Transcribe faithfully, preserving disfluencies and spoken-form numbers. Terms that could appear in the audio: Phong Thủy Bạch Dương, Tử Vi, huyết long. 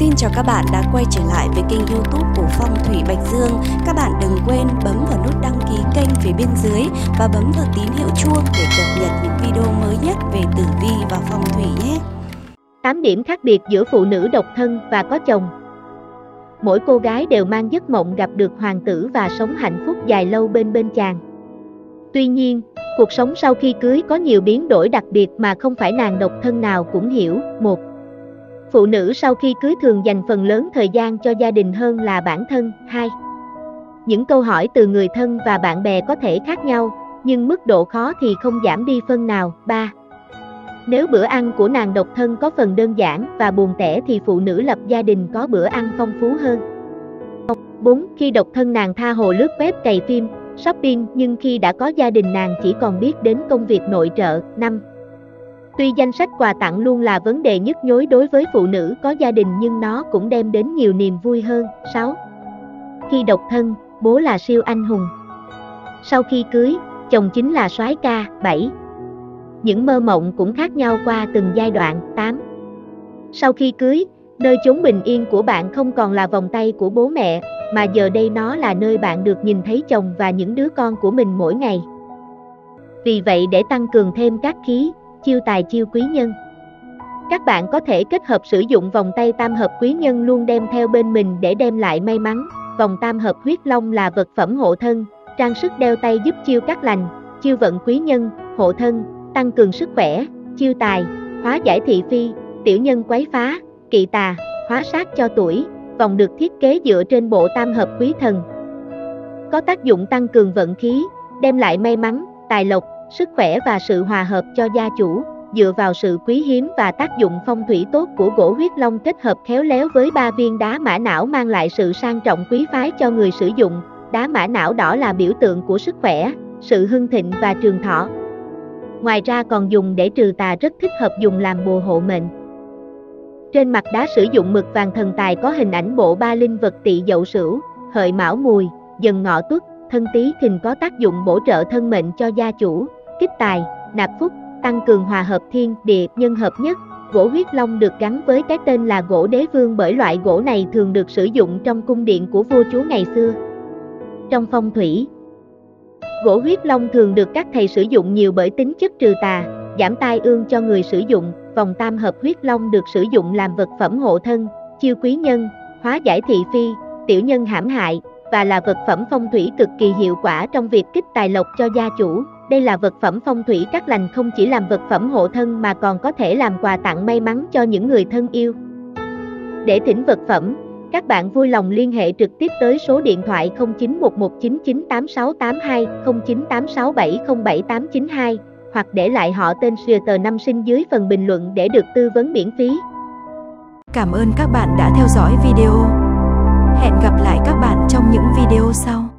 Xin chào các bạn đã quay trở lại với kênh YouTube của Phong Thủy Bạch Dương. Các bạn đừng quên bấm vào nút đăng ký kênh phía bên dưới và bấm vào tín hiệu chuông để cập nhật những video mới nhất về tử vi và phong thủy nhé. tám điểm khác biệt giữa phụ nữ độc thân và có chồng. Mỗi cô gái đều mang giấc mộng gặp được hoàng tử và sống hạnh phúc dài lâu bên bên chàng. Tuy nhiên, cuộc sống sau khi cưới có nhiều biến đổi đặc biệt mà không phải nàng độc thân nào cũng hiểu. Một, phụ nữ sau khi cưới thường dành phần lớn thời gian cho gia đình hơn là bản thân. Hai, những câu hỏi từ người thân và bạn bè có thể khác nhau, nhưng mức độ khó thì không giảm đi phân nào. Ba, nếu bữa ăn của nàng độc thân có phần đơn giản và buồn tẻ thì phụ nữ lập gia đình có bữa ăn phong phú hơn. Bốn, khi độc thân nàng tha hồ lướt web, cày phim, shopping, nhưng khi đã có gia đình nàng chỉ còn biết đến công việc nội trợ. Năm, tuy danh sách quà tặng luôn là vấn đề nhức nhối đối với phụ nữ có gia đình nhưng nó cũng đem đến nhiều niềm vui hơn. Sáu, khi độc thân, bố là siêu anh hùng. Sau khi cưới, chồng chính là soái ca. Bảy, những mơ mộng cũng khác nhau qua từng giai đoạn. Tám, sau khi cưới, nơi chốn bình yên của bạn không còn là vòng tay của bố mẹ, mà giờ đây nó là nơi bạn được nhìn thấy chồng và những đứa con của mình mỗi ngày. Vì vậy để tăng cường thêm các khí, chiêu tài chiêu quý nhân, các bạn có thể kết hợp sử dụng vòng tay tam hợp quý nhân luôn đem theo bên mình để đem lại may mắn. Vòng tam hợp huyết long là vật phẩm hộ thân, trang sức đeo tay giúp chiêu cát lành, chiêu vận quý nhân, hộ thân, tăng cường sức khỏe, chiêu tài, hóa giải thị phi, tiểu nhân quấy phá, kỵ tà, hóa sát cho tuổi. Vòng được thiết kế dựa trên bộ tam hợp quý thần, có tác dụng tăng cường vận khí, đem lại may mắn, tài lộc, sức khỏe và sự hòa hợp cho gia chủ, dựa vào sự quý hiếm và tác dụng phong thủy tốt của gỗ huyết long kết hợp khéo léo với ba viên đá mã não mang lại sự sang trọng quý phái cho người sử dụng. Đá mã não đỏ là biểu tượng của sức khỏe, sự hưng thịnh và trường thọ. Ngoài ra còn dùng để trừ tà, rất thích hợp dùng làm bùa hộ mệnh. Trên mặt đá sử dụng mực vàng thần tài có hình ảnh bộ ba linh vật Tỵ Dậu Sửu, Hợi Mão Mùi, Dần Ngọ Tuất, Thân Tý Thìn, có tác dụng bổ trợ thân mệnh cho gia chủ, kích tài, nạp phúc, tăng cường hòa hợp thiên địa nhân hợp nhất. Gỗ huyết long được gắn với cái tên là gỗ đế vương bởi loại gỗ này thường được sử dụng trong cung điện của vua chúa ngày xưa. Trong phong thủy, gỗ huyết long thường được các thầy sử dụng nhiều bởi tính chất trừ tà, giảm tai ương cho người sử dụng. Vòng tam hợp huyết long được sử dụng làm vật phẩm hộ thân, chiêu quý nhân, hóa giải thị phi, tiểu nhân hãm hại, và là vật phẩm phong thủy cực kỳ hiệu quả trong việc kích tài lộc cho gia chủ. Đây là vật phẩm phong thủy cát lành, không chỉ làm vật phẩm hộ thân mà còn có thể làm quà tặng may mắn cho những người thân yêu. Để thỉnh vật phẩm, các bạn vui lòng liên hệ trực tiếp tới số điện thoại không chín một một chín chín tám sáu tám hai, không chín tám sáu bảy không bảy tám chín hai, hoặc để lại họ tên, xưa tờ, năm sinh dưới phần bình luận để được tư vấn miễn phí. Cảm ơn các bạn đã theo dõi video. Hẹn gặp lại các bạn trong những video sau.